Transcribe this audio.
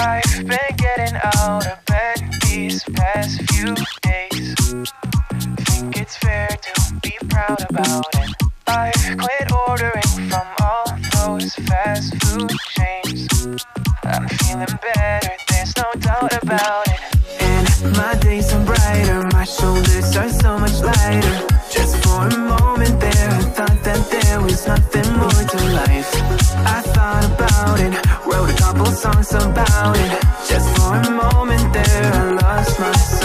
I've been getting out of bed these past few days. Think it's fair to be proud about it. I've quit ordering from all those fast food chains. I'm feeling better, there's no doubt about it. And my days are brighter, my shoulders are so much lighter. Just for a moment there, I thought that there was nothing more to life. I thought about it, wrote a couple songs about it. Just for a moment there, I lost myself.